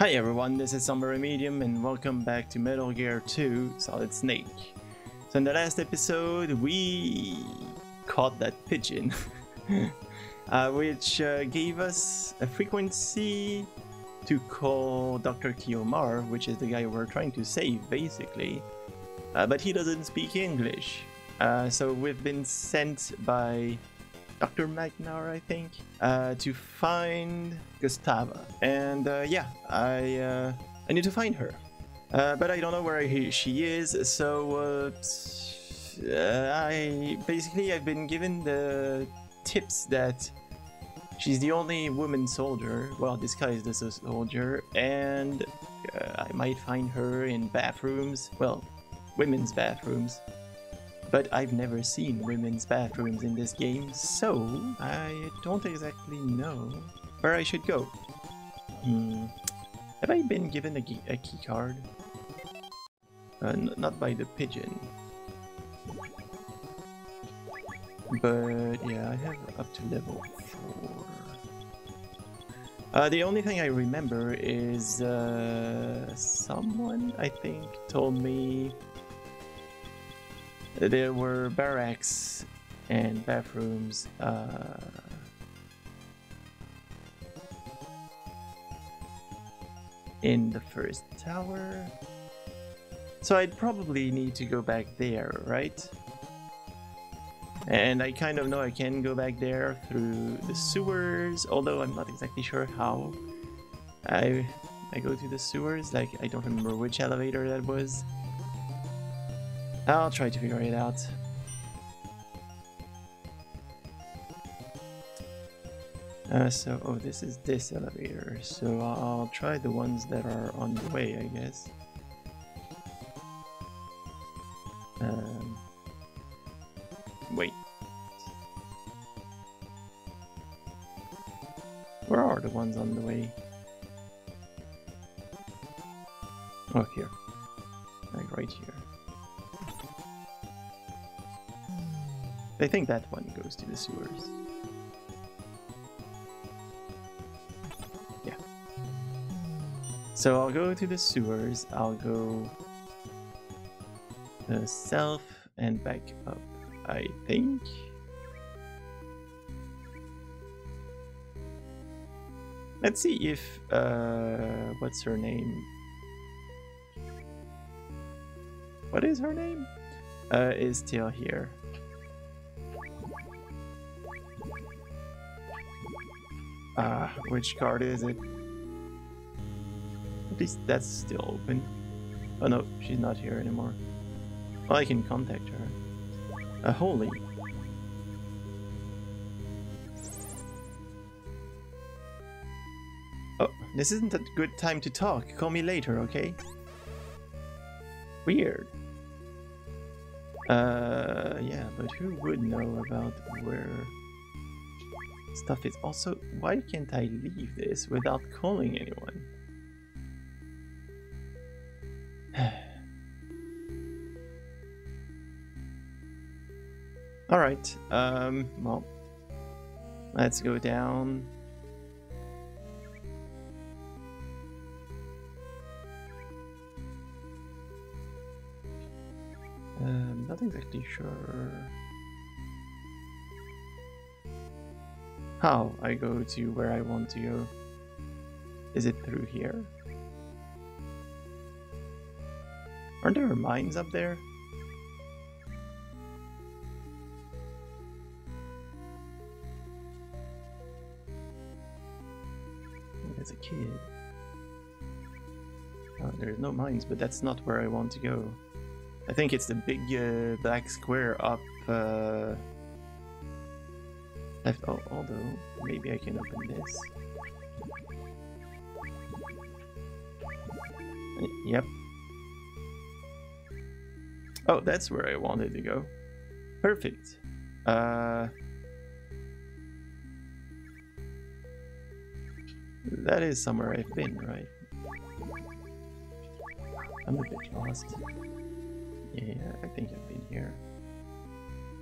Hi everyone, this is Somber Remedium and welcome back to Metal Gear 2 Solid Snake. So in the last episode we caught that pigeon which gave us a frequency to call Dr. Kiyomar, which is the guy we're trying to save basically, but he doesn't speak English, so we've been sent by Dr. Magnar, I think, to find Gustava, and yeah, I need to find her, but I don't know where she is, so I've been given the tips that she's the only woman soldier, well, disguised as a soldier, and I might find her in bathrooms, well, women's bathrooms. But I've never seen women's bathrooms in this game, so I don't exactly know where I should go. Have I been given a key card? Not by the pigeon. But yeah, I have up to level 4. The only thing I remember is someone, I think, told me there were barracks and bathrooms in the first tower, so I'd probably need to go back there, right? And I kind of know I can go back there through the sewers, although I'm not exactly sure how I go to the sewers. Like, I don't remember which elevator that was. I'll try to figure it out. Oh, this is this elevator, so I'll try the ones that are on the way, I guess. Wait. Where are the ones on the way? Oh, here. Like, right here. I think that one goes to the sewers. Yeah. So I'll go to the sewers, I'll go south and back up, I think. Let's see if, what's her name? What is her name? Is still here. Which card is it? At least that's still open. Oh no, she's not here anymore. Well, I can contact her. Holy. Oh, this isn't a good time to talk. Call me later, okay? Weird. Yeah, but who would know about where stuff is? Also, why can't I leave this without calling anyone? Alright, well, let's go down. I'm not exactly sure how I go to where I want to go. Is it through here? Aren't there mines up there? As a kid. Oh, there's no mines, but that's not where I want to go. I think it's the big black square up left, although, maybe I can open this. Yep. Oh, that's where I wanted to go. Perfect. That is somewhere I've been, right? I'm a bit lost. Yeah, I think I've been here.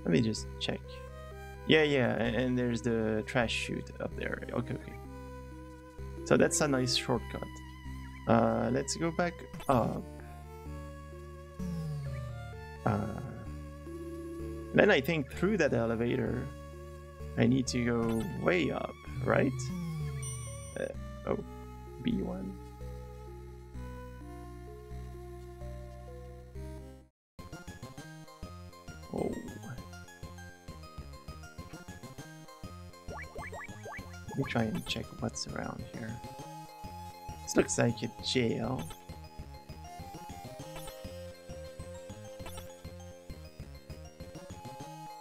Let me just check. Yeah, and there's the trash chute up there. Okay. So that's a nice shortcut. Let's go back up. Then I think through that elevator, I need to go way up, right? Oh, B1. Oh. Let me try and check what's around here. This looks like a jail.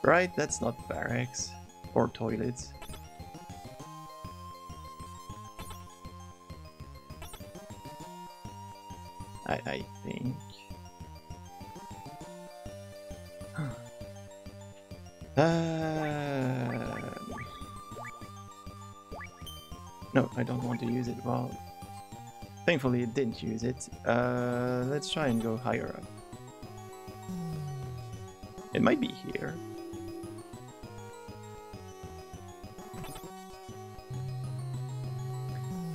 Right, that's not barracks or toilets. I think. No, I don't want to use it. Well, thankfully it didn't use it. Let's try and go higher up. It might be here.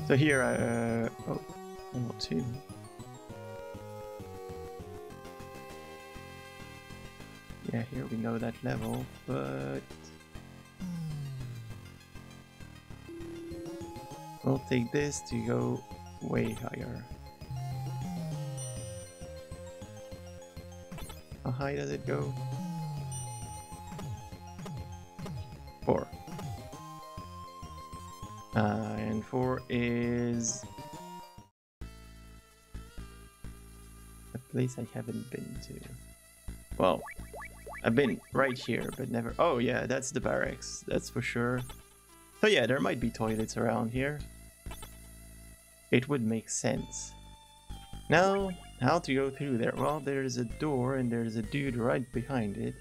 So here, oh, level 2. Yeah, here we know that level, but we'll take this to go way higher. How high does it go? 4. And 4 is a place I haven't been to. Well, I've been right here, but never. Oh yeah, that's the barracks, that's for sure. So yeah, there might be toilets around here. It would make sense. Now, how to go through there? Well, there's a door and there's a dude right behind it.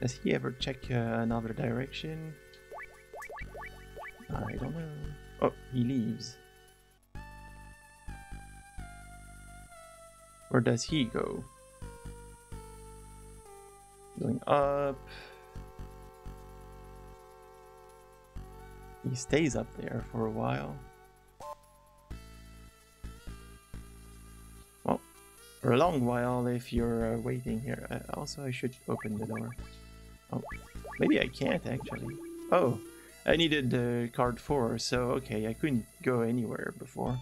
Does he ever check another direction? I don't know. Oh, he leaves. Where does he go? Going up. He stays up there for a while. Well, for a long while if you're waiting here. Also, I should open the door. Oh, maybe I can't actually. Oh. I needed the card 4, so okay, I couldn't go anywhere before.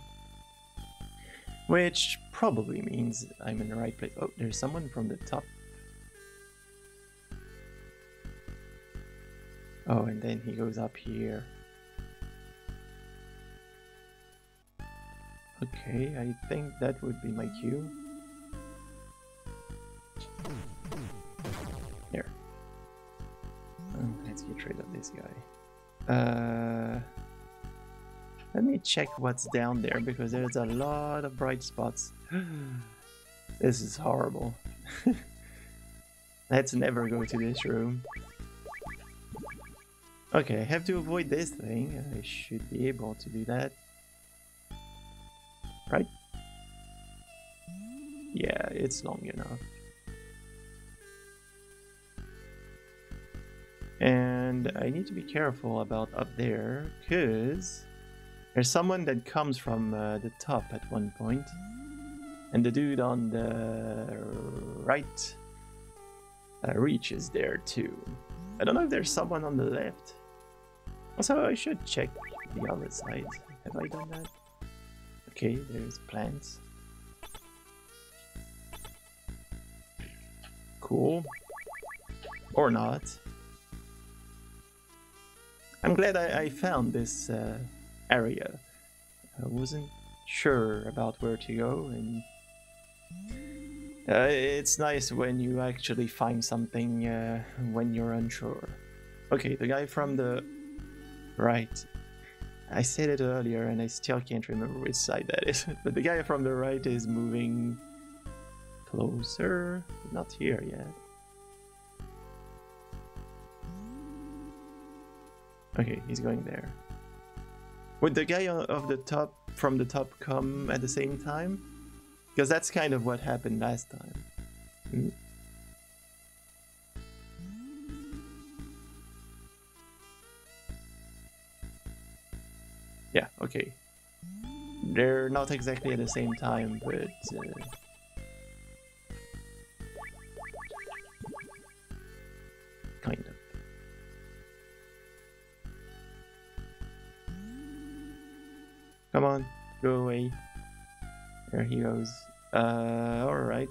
Which probably means I'm in the right place. Oh, there's someone from the top. Oh, and then he goes up here. Okay, I think that would be my cue. Here. Let's get rid of this guy. Let me check what's down there, because there's a lot of bright spots. This is horrible. Let's never go to this room. Okay, I have to avoid this thing. I should be able to do that. Right? Yeah, it's long enough. And I need to be careful about up there, because there's someone that comes from the top at one point. And the dude on the right reaches there too. I don't know if there's someone on the left. Also, I should check the other side. Have I done that? Okay, there's plants. Cool. Or not. I'm glad I found this area. I wasn't sure about where to go, and it's nice when you actually find something when you're unsure. Okay, the guy from the right. I said it earlier and I still can't remember which side that is, but the guy from the right is moving closer. Not here yet. Okay, he's going there. Would the guy of the top from the top come at the same time? Because that's kind of what happened last time. Mm. Yeah, okay. They're not exactly at the same time, but... kind of. Come on, go away. There he goes. Alright.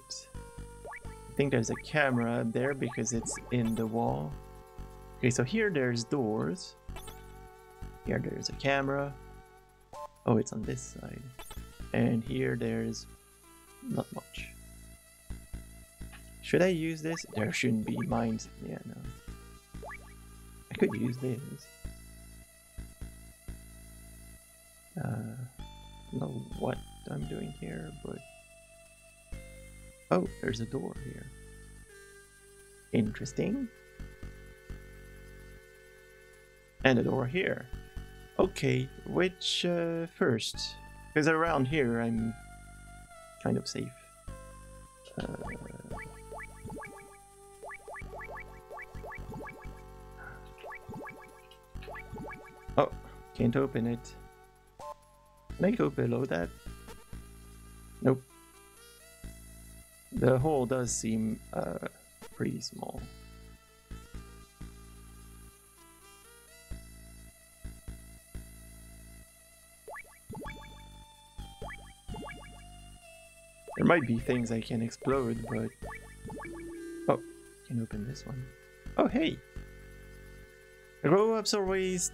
I think there's a camera up there because it's in the wall. Okay, so here there's doors. Here there's a camera. Oh, it's on this side. And here there's not much. Should I use this? There shouldn't be mines. Yeah, no. I could use this. I don't know what I'm doing here, but... oh, there's a door here. Interesting. And a door here. Okay, which first? Because around here I'm kind of safe. Oh, can't open it. Can I go below that? Nope. The hole does seem pretty small. There might be things I can explode, but... oh, I can open this one. Oh, hey! Grown-ups always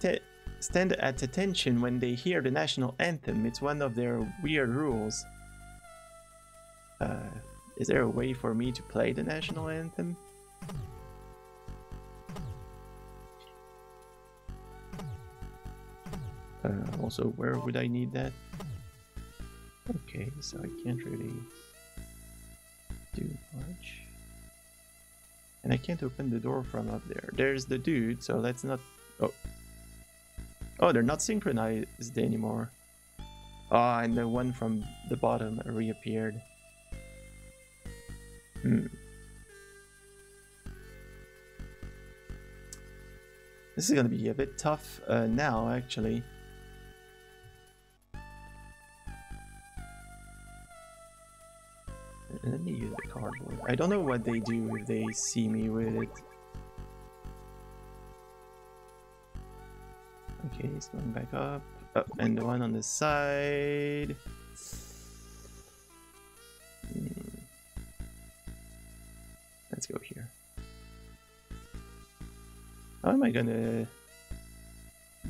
stand at attention when they hear the national anthem. It's one of their weird rules. Is there a way for me to play the national anthem? Also, where would I need that? Okay, so I can't really do much. And I can't open the door from up there. There's the dude, so let's not... oh. Oh, they're not synchronized anymore. Ah, and the one from the bottom reappeared. Hmm. This is gonna be a bit tough now, actually. Let me use the cardboard. I don't know what they do if they see me with it. Okay, it's going back up. Oh, and the one on the side. Hmm. Let's go here. How am I gonna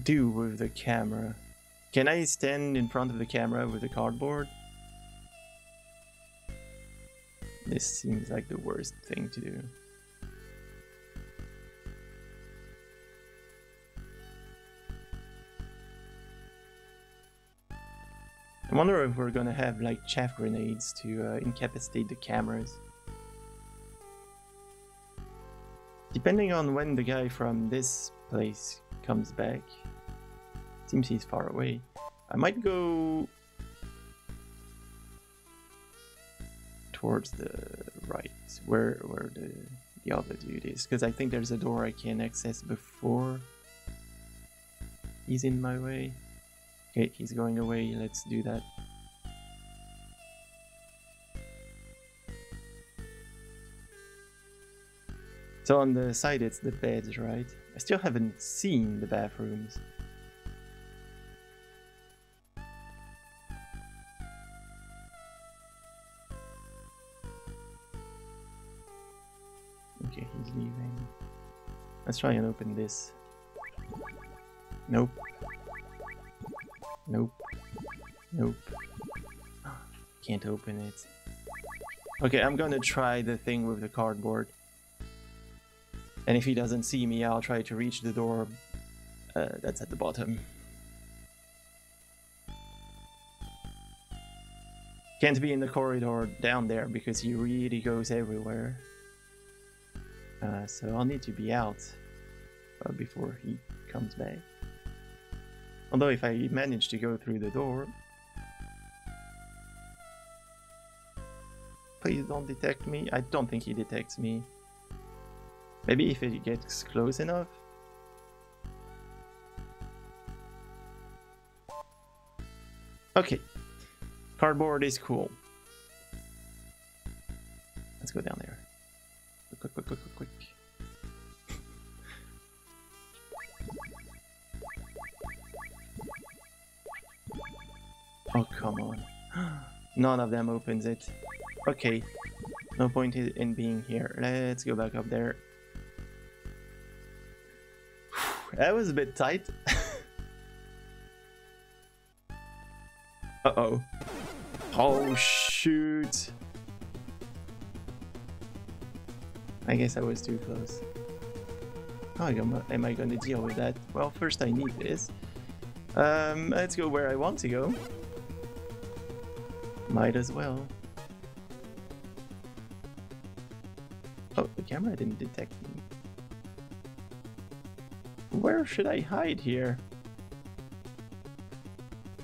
do with the camera? Can I stand in front of the camera with the cardboard? This seems like the worst thing to do. I wonder if we're gonna have like chaff grenades to incapacitate the cameras. Depending on when the guy from this place comes back. Seems he's far away. I might go... towards the right, where the other dude is, because I think there's a door I can access before he's in my way. Okay, he's going away, let's do that. So on the side it's the beds, right? I still haven't seen the bathrooms. Let's try and open this. Nope. Nope. Nope. Can't open it. Okay, I'm gonna try the thing with the cardboard. And if he doesn't see me, I'll try to reach the door that's at the bottom. Can't be in the corridor down there because he really goes everywhere. So I'll need to be out before he comes back. Although if I manage to go through the door... please don't detect me. I don't think he detects me. Maybe if it gets close enough? Okay, Cardboard is cool. Let's go down there. Quick, quick, quick, quick, quick. Oh, come on. None of them opens it. Okay. No point in being here. Let's go back up there. That was a bit tight. Uh-oh. Oh, shoot. I guess I was too close. How am I gonna deal with that? Well, first I need this. Let's go where I want to go. Might as well. Oh, the camera didn't detect me. Where should I hide here?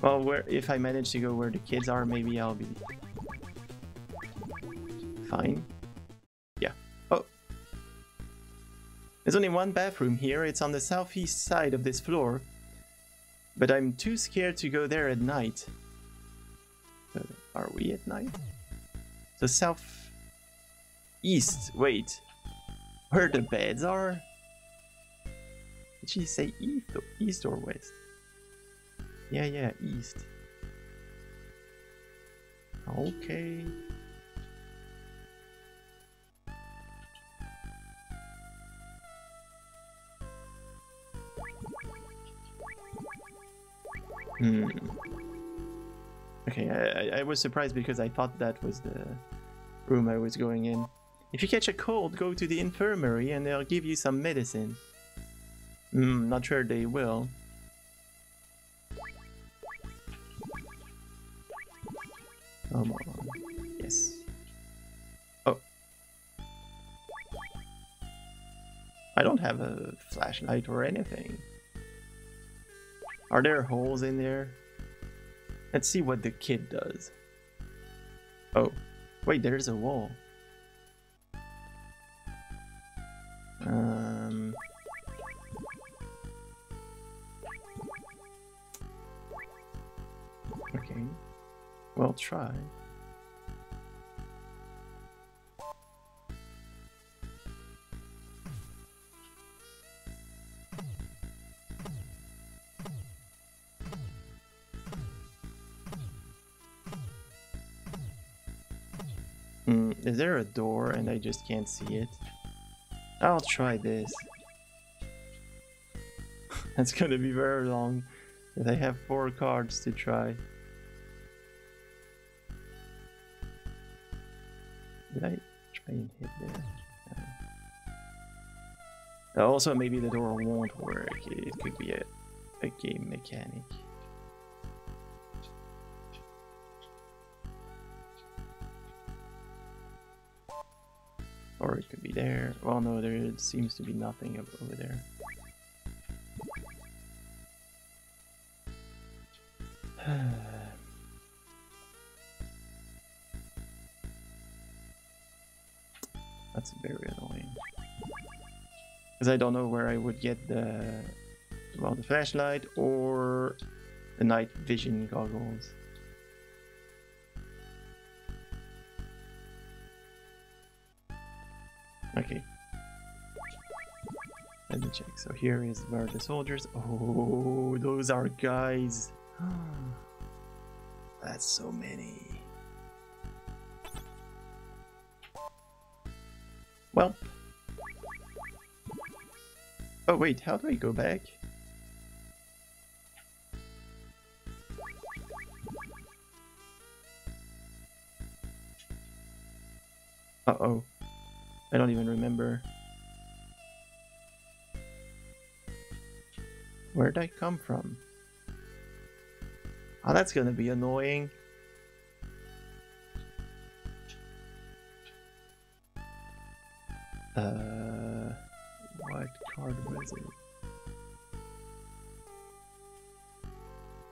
Well, where if I manage to go where the kids are, maybe I'll be fine. Yeah. Oh. There's only one bathroom here. It's on the southeast side of this floor. But I'm too scared to go there at night. So, are we at night? The southeast. Wait. Where the beds are? Did she say east or west? Yeah, yeah, east. Okay. Hmm. Okay, I was surprised because I thought that was the room I was going in. If you catch a cold, go to the infirmary and they'll give you some medicine. Hmm, not sure they will. Come on. Yes. Oh. I don't have a flashlight or anything. Are there holes in there? Let's see what the kid does. Oh. Wait, there's a wall. Okay. Well, try. Is there a door and I just can't see it? I'll try this. That's gonna be very long, but I have 4 cards to try. Did I try and hit that? No. Also, maybe the door won't work. It could be a game mechanic. Or it could be there. Well, no, there seems to be nothing up over there. That's very annoying. Because I don't know where I would get the, well, the flashlight or the night vision goggles. Okay. Let me check. So here is where the soldiers. Oh, those are guys. That's so many. Well. Oh wait, how do I go back? Uh-oh. I don't even remember. Where'd I come from? Oh, that's gonna be annoying. What card was it?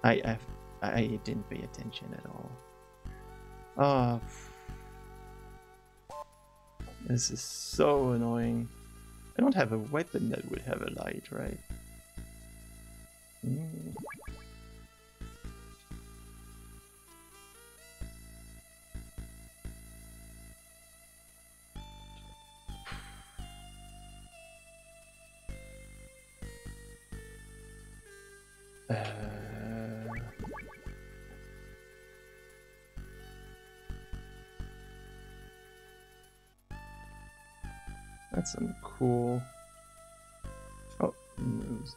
I didn't pay attention at all. Oh. This is so annoying. I don't have a weapon that would have a light, right? Mm. That's some cool. Oh, moves.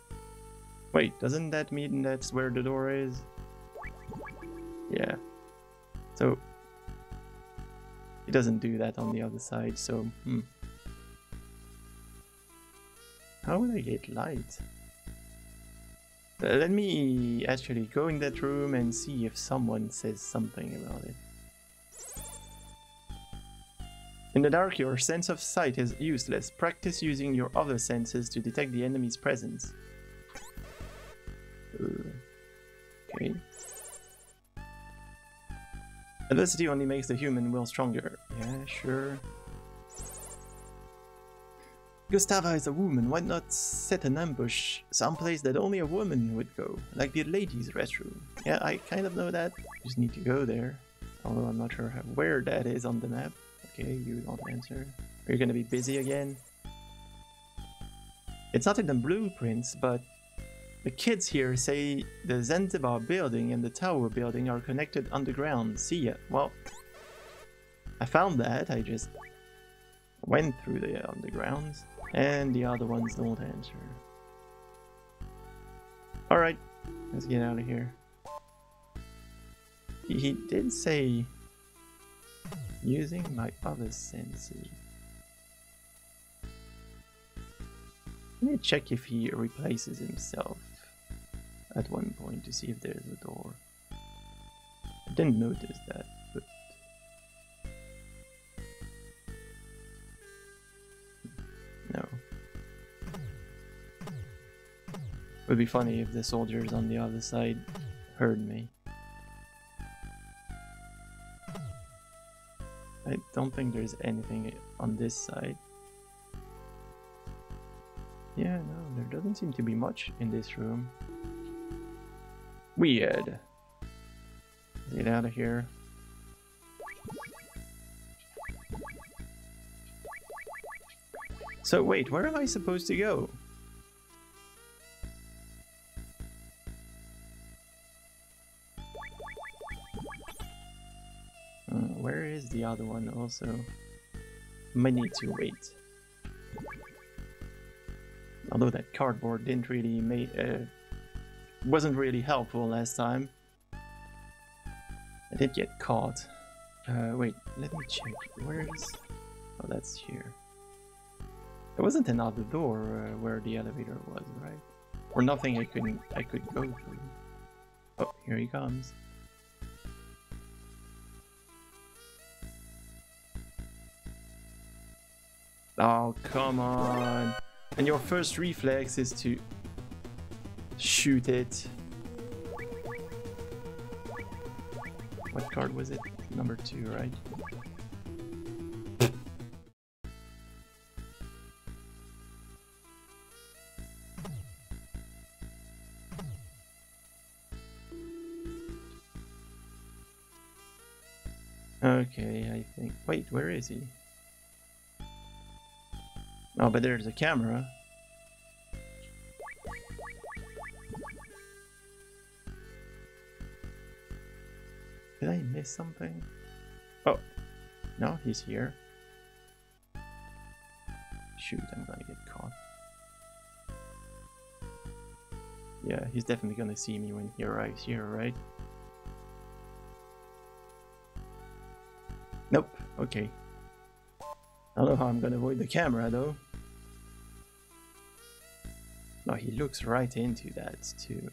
Wait, doesn't that mean that's where the door is? Yeah. So it doesn't do that on the other side, so How would I get light? Let me actually go in that room and see if someone says something about it. In the dark, your sense of sight is useless. Practice using your other senses to detect the enemy's presence. Okay. Adversity only makes the human will stronger. Yeah, sure. Gustava is a woman, why not set an ambush someplace that only a woman would go, like the ladies' restroom. Yeah, I kind of know that, just need to go there, although I'm not sure where that is on the map. Okay, you don't answer. Are you gonna be busy again? It's not in the blueprints, but the kids here say the Zentibar building and the tower building are connected underground, see ya. Well, I found that, I just went through the undergrounds. And the other ones don't answer. Alright, let's get out of here. He did say using my other senses. Let me check if he replaces himself at one point to see if there's a door. I didn't notice that. No. Would be funny if the soldiers on the other side heard me. I don't think there's anything on this side. Yeah, no, there doesn't seem to be much in this room. Weird. Let's get out of here. So wait, where am I supposed to go? Where is the other one also? Might need to wait. Although that cardboard didn't really wasn't really helpful last time. I did get caught. Wait, let me check. Where is? Oh, that's here. There wasn't another door where the elevator was, right? Or nothing I could go through. Oh, here he comes. Oh, come on! And your first reflex is to shoot it. What card was it? Number 2, right? Okay, I think... Wait, where is he? Oh, but there's a camera. Did I miss something? Oh, no, he's here. Shoot, I'm gonna get caught. Yeah, he's definitely gonna see me when he arrives here, right? Nope, okay. I don't know how I'm gonna avoid the camera though. No, he looks right into that too.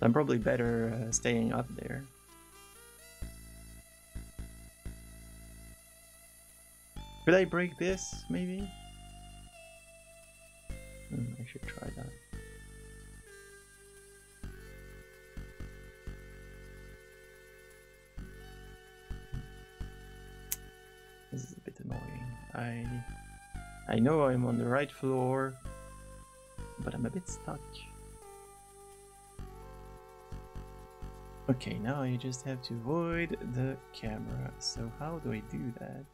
I'm probably better staying up there. Could I break this, maybe? I should try that. This is a bit annoying. I know I'm on the right floor, but I'm a bit stuck. Okay, now I just have to avoid the camera. So how do I do that?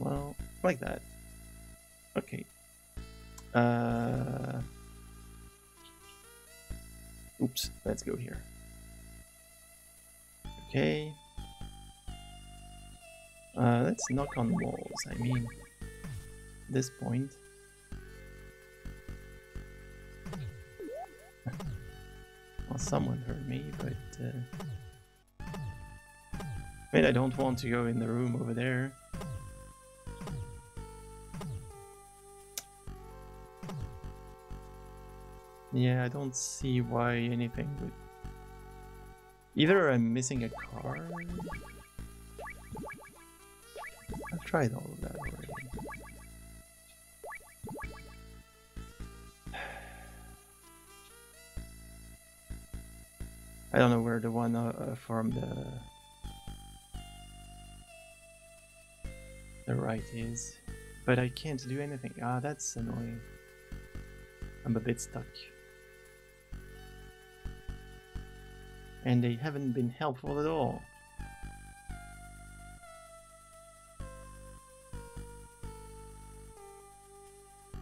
Well, like that. Okay, Oops, let's go here. Okay. Let's knock on walls. I mean, at this point. Well, someone heard me, but... Wait, I don't want to go in the room over there. Yeah, I don't see why anything would... Either I'm missing a card... I've tried all of that already. I don't know where the one from the right is, but I can't do anything. Ah, that's annoying. I'm a bit stuck. And they haven't been helpful at all.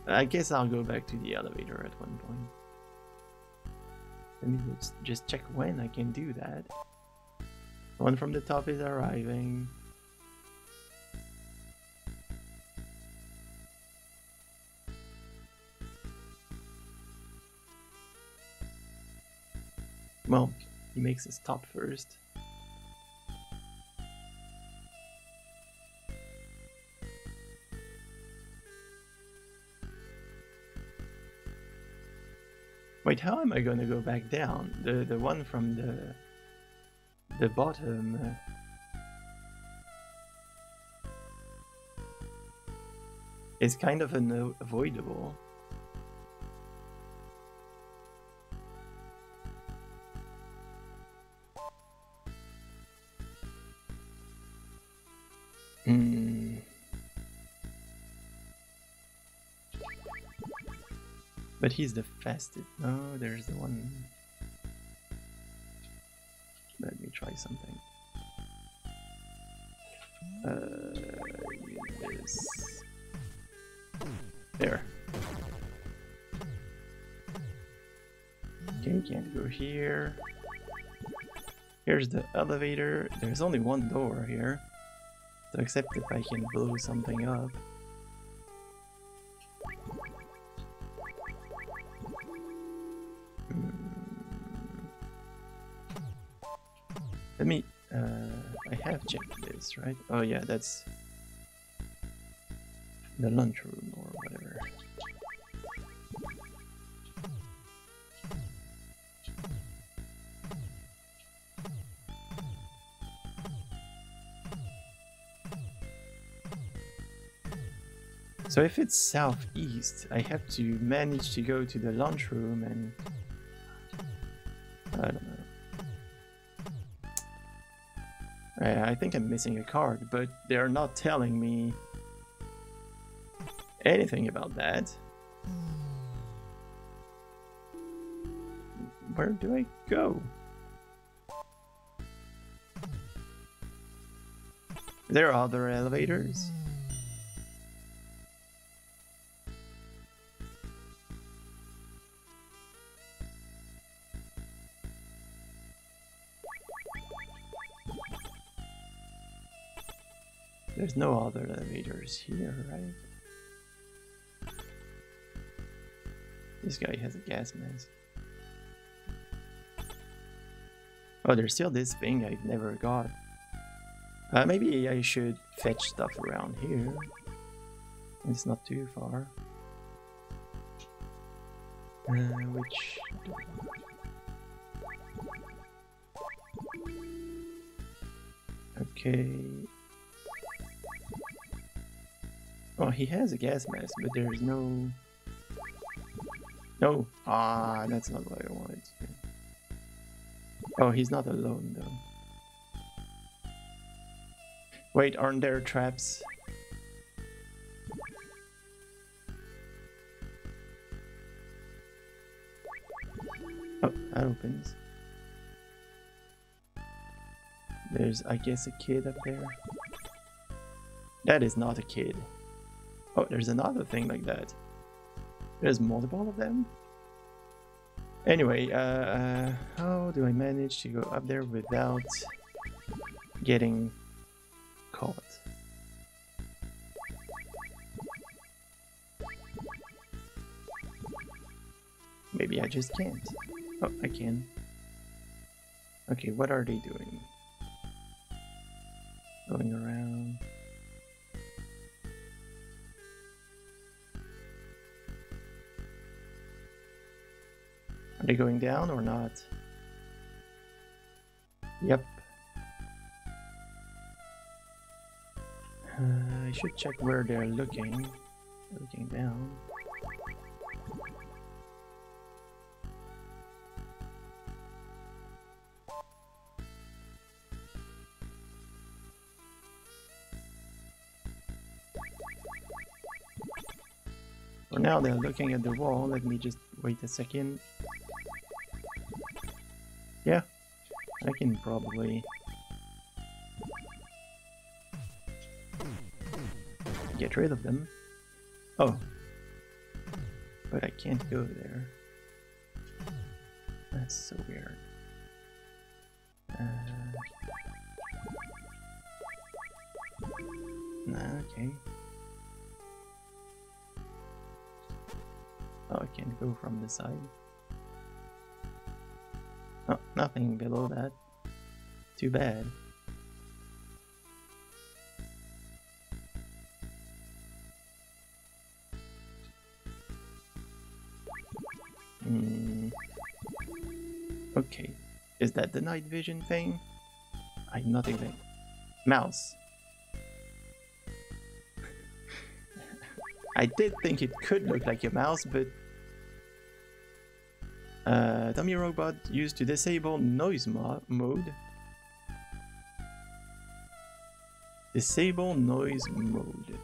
I guess I'll go back to the elevator at one point. Let me just check when I can do that. The one from the top is arriving. Well, he makes a stop first. Wait, how am I gonna go back down? The one from the bottom. Is kind of unavoidable. But he's the fastest. No, there's the one. Let me try something. Yes. There. Okay, can't go here. Here's the elevator. There's only one door here. So except if I can blow something up. Let me, I have checked this, right? Oh yeah, that's the lunchroom or whatever. So if it's southeast, I have to manage to go to the lunchroom and... I don't know. I think I'm missing a card, but they're not telling me anything about that. Where do I go? There are other elevators. There's no other elevators here, right? This guy has a gas mask. Oh, there's still this thing I've never got. Maybe I should fetch stuff around here. It's not too far. Which... Okay... Oh, he has a gas mask, but there's no... No! Ah, that's not what I wanted to do. Oh, he's not alone, though. Wait, aren't there traps? Oh, that opens. There's, I guess, a kid up there. That is not a kid. Oh, there's another thing like that. There's multiple of them. Anyway, how do I manage to go up there without getting caught? Maybe I just can't. Oh, I can. Okay, what are they doing? Going around. Are they going down or not? Yep. I should check where they're looking. Looking down. For now they're looking at the wall. Let me just wait a second. Yeah, I can probably get rid of them. Oh, but I can't go there. That's so weird. Nah, okay. Oh, I can't go from the side. Oh, nothing below that. Too bad. Okay. Is that the night vision thing? I'm not even... Mouse. I did think it could look like a mouse, but... Tommy Robot used to disable noise mode. Disable noise mode.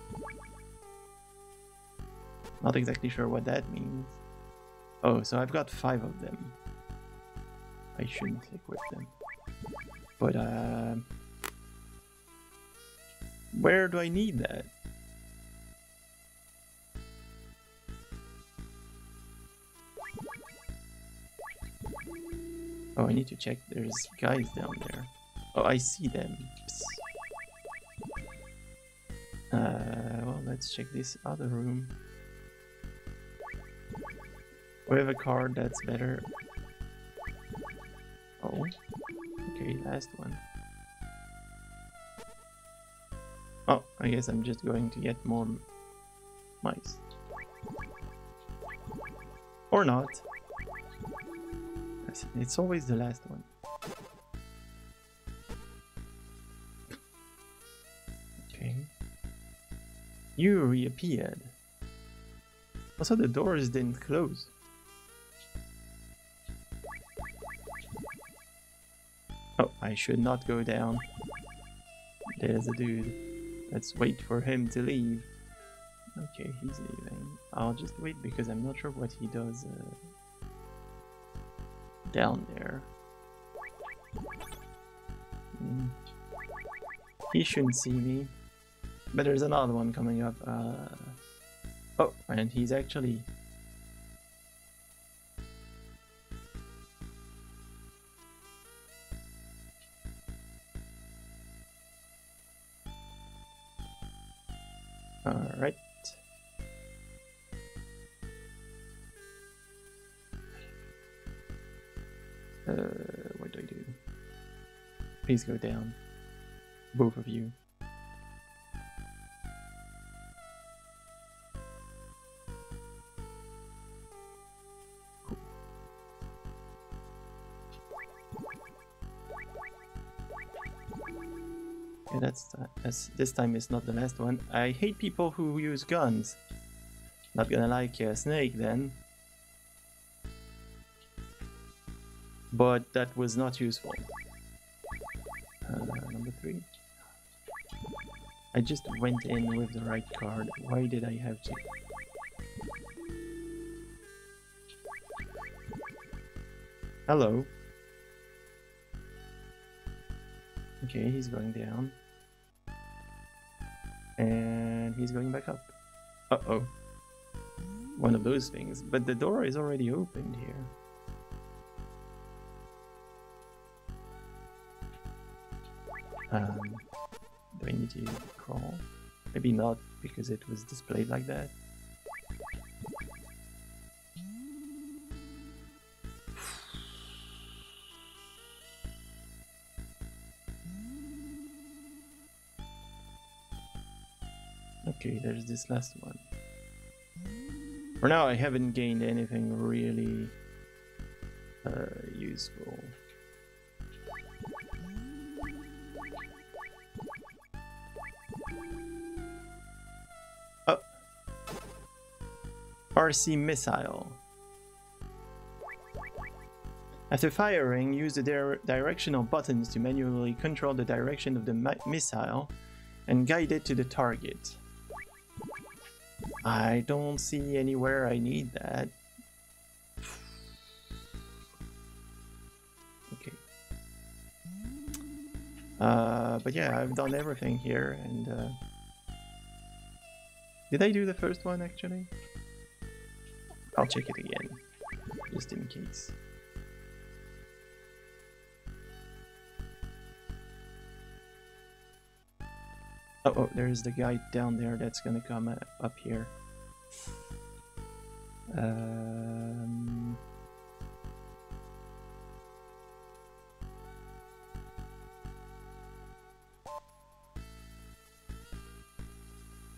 Not exactly sure what that means. Oh, so I've got 5 of them. I shouldn't equip them. But, where do I need that? Oh, I need to check. There's guys down there. Oh, I see them. Well, let's check this other room. We have a card that's better. Oh, okay, last one. Oh, I guess I'm just going to get more mice. Or not. It's always the last one. Okay. You reappeared. Also, the doors didn't close. Oh, I should not go down. There's a dude. Let's wait for him to leave. Okay, he's leaving. I'll just wait because I'm not sure what he does. Down there. He shouldn't see me, but there's another one coming up. Oh, and he's actually... Alright. What do I do? Please go down. Both of you. Cool. Yeah, that's this time is not the last one. I hate people who use guns. Not gonna like Snake then. But that was not useful. Number 3. I just went in with the right card. Why did I have to? Hello. Okay, he's going down. And he's going back up. Uh-oh. one of those things. But the door is already opened here. Do I need to crawl? Maybe not, because it was displayed like that. Okay, there's this last one. For now, I haven't gained anything really useful. RC missile. After firing, use the directional buttons to manually control the direction of the missile and guide it to the target. I don't see anywhere I need that. Okay. But yeah, I've done everything here, and did I do the first one actually? I'll check it again, just in case. Oh, oh, there's the guy down there that's gonna come up here.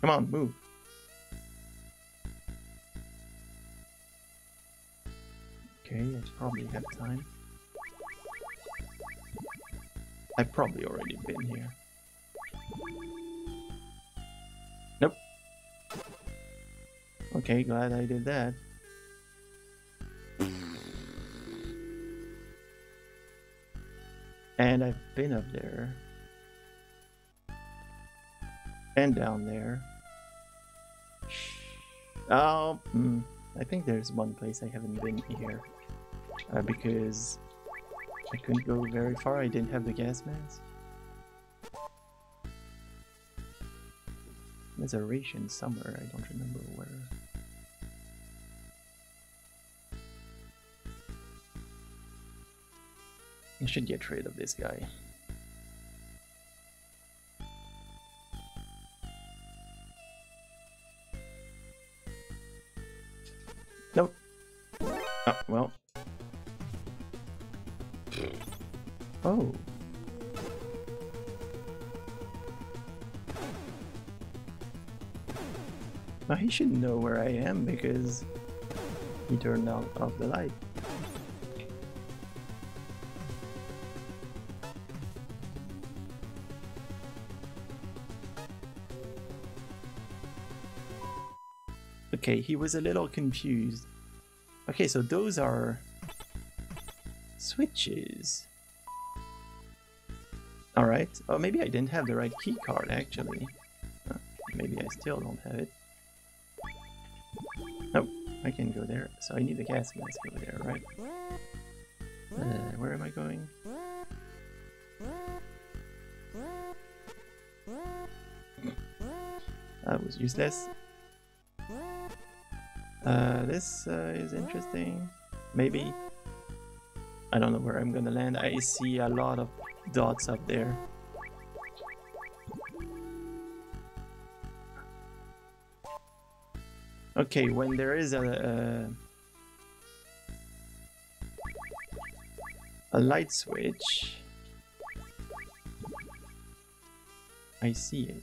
Come on, move. Okay, I probably have time. I've probably already been here. Nope. Okay, glad I did that. And I've been up there. And down there. Oh, I think there's one place I haven't been here. Because I couldn't go very far, I didn't have the gas mask. There's a ration somewhere, I don't remember where. I should get rid of this guy. Nope. Oh, well. Oh. Now he should know where I am because he turned off the light. Okay, he was a little confused. Okay, so those are switches. Alright, oh maybe I didn't have the right key card actually. Oh, maybe I still don't have it. Nope, I can't go there, so I need the gas mask over there, right? Where am I going? That was useless. This is interesting. Maybe. I don't know where I'm gonna land. I see a lot of dots up there. Okay, when there is a light switch, I see it.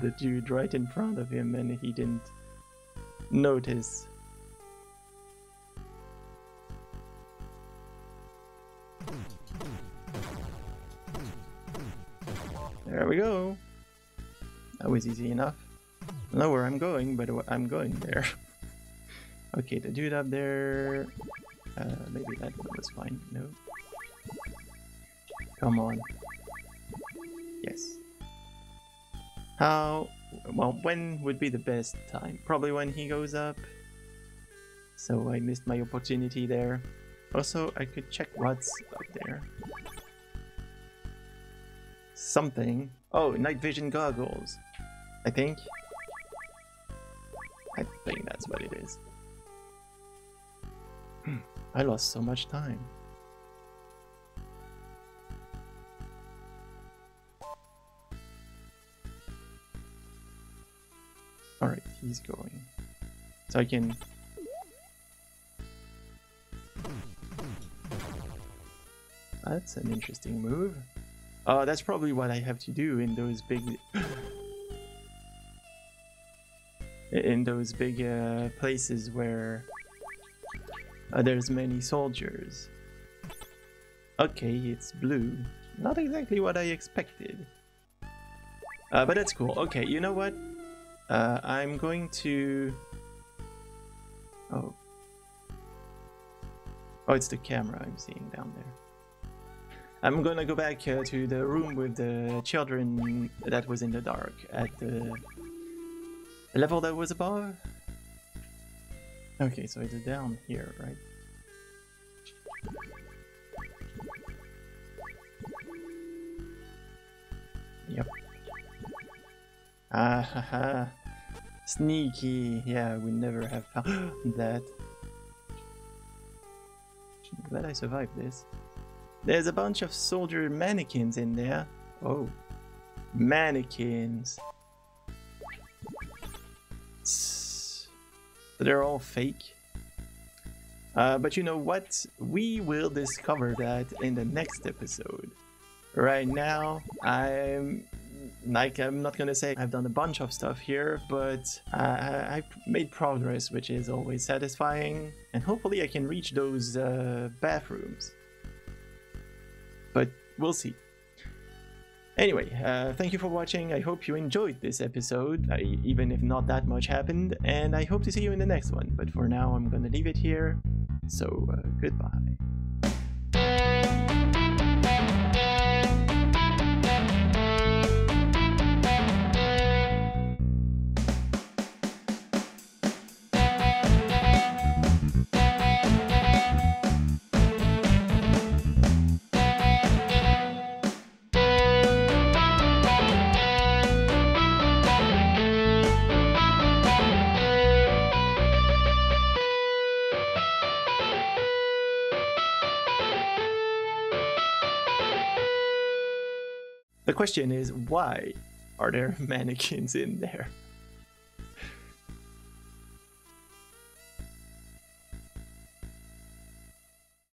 The dude right in front of him and he didn't notice. There we go. That was easy enough. I don't know where I'm going, but I'm going there. Okay, the dude up there. Maybe that one was fine. No. Come on. Yes. How, well, when would be the best time? Probably when he goes up. So I missed my opportunity there. Also, I could check what's up there. Something. Oh, night vision goggles. I think. I think that's what it is. I lost so much time. Alright, he's going. So I can... That's an interesting move. That's probably what I have to do in those big... in those big places where there's many soldiers. Okay, it's blue. Not exactly what I expected. But that's cool. Okay, you know what? I'm going to... Oh, it's the camera I'm seeing down there. I'm gonna go back to the room with the children that was in the dark at the level that was above. Okay, so it's down here, right? Yep. Ah ha ha. Sneaky. Yeah, we never have found that. I'm glad I survived this. There's a bunch of soldier mannequins in there. Oh, mannequins. So they're all fake. But you know what? We will discover that in the next episode. Right now, I'm not gonna say I've done a bunch of stuff here, but I've made progress, which is always satisfying. And hopefully I can reach those bathrooms. But we'll see. Anyway, thank you for watching. I hope you enjoyed this episode, even if not that much happened, and I hope to see you in the next one. But for now, I'm gonna leave it here, so goodbye. The question is, why are there mannequins in there?